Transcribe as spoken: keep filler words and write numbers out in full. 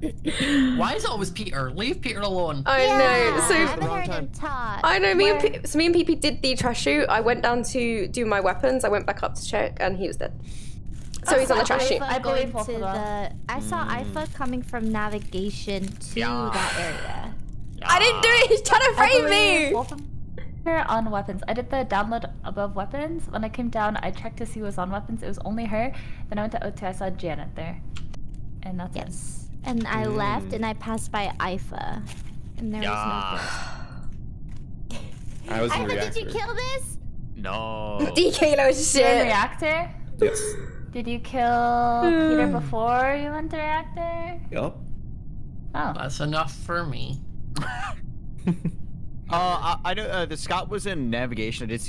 Why is it always Peter? Leave Peter alone. I yeah, know. So I, I know. Me and P so me and P P did the trash chute. I went down to do my weapons. I went back up to check, and he was dead. So I he's on the trash chute. I believe to the. I saw Ifa coming from navigation to yeah. that area. Yeah. I didn't do it. He's trying to frame me. On weapons. I did the download above weapons. When I came down, I checked to see who was on weapons. It was only her. Then I went to O two. I saw Janet there. And that's yes. it. And I mm. left and I passed by Ifa. And there yeah. was no person. I was in Ifa, reactor. Did you kill this? No. D K, no shit. You're in reactor? Yes. Did you kill Peter before you went to reactor? Yup. Oh. That's enough for me. Uh, I, I know uh, the Scott was in navigation. I did see.